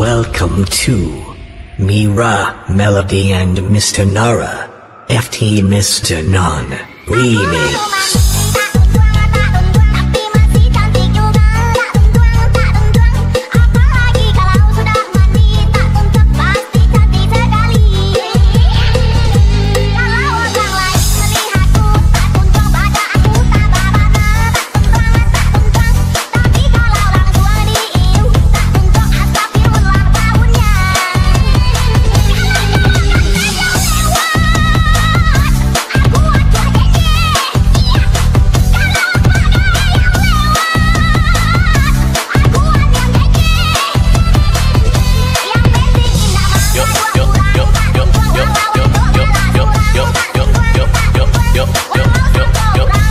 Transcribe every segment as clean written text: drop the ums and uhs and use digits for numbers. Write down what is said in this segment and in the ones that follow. Welcome to Mira, Melody and Mr. Nara, FT Mr. Non Remix. Ladies and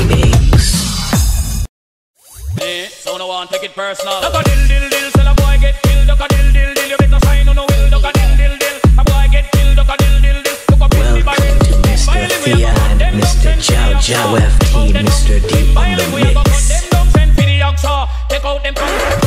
mix. Personal. Look a dill dill dill, sell a boy get killed. Look a dill dill dill, you get no sign on no will. Look a dill dill dill, a boy get killed. Look a dill dill dill, look a dill dill dill. Welcome to Mr. Theon, Mr. Chow Chow FT, Mr. D on the mix. Them don't send for the oxa. Take out them tongs,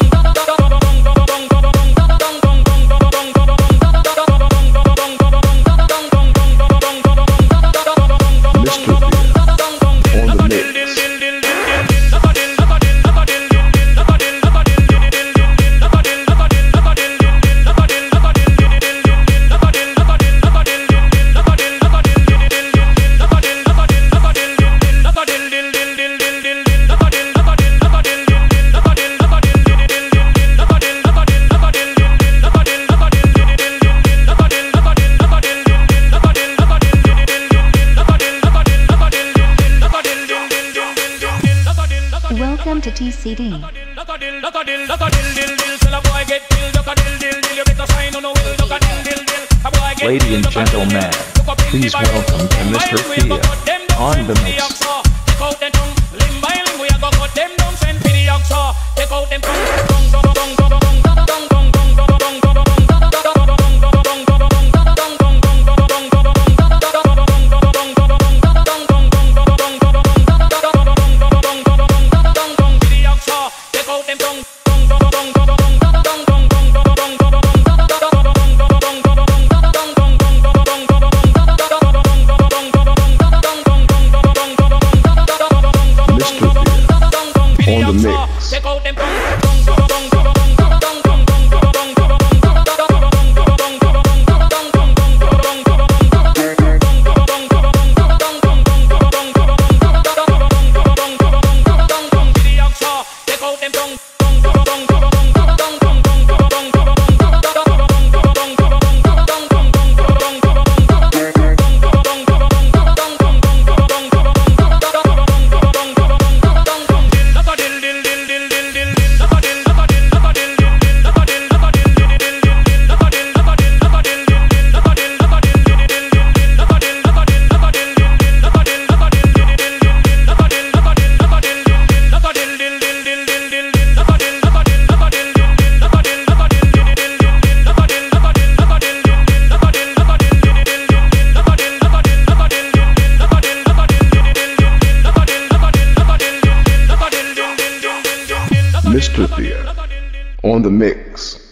Welcome to TCD. Ladies and gentlemen, please welcome to Mr. Thea on the mix. Mr. Thea on the mix. Mr. Thea on the mix.